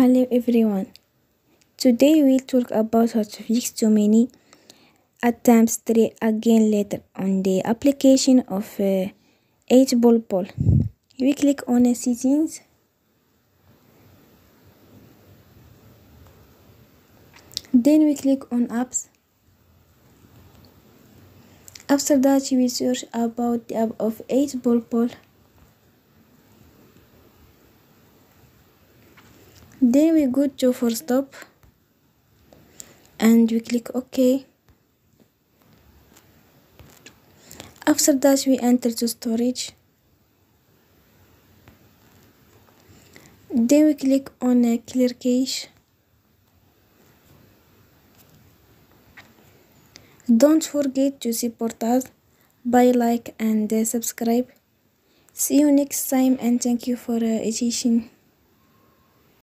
Hello everyone, today we'll talk about how to fix too many attempts three again later on the application of 8 Ball Pool. We click on settings, then we click on apps. After that we search about the app of 8 Ball Pool. Then we go to for stop and we click OK. After that we enter to storage. Then we click on clear cache. Don't forget to support us by like and subscribe. See you next time and thank you for attention.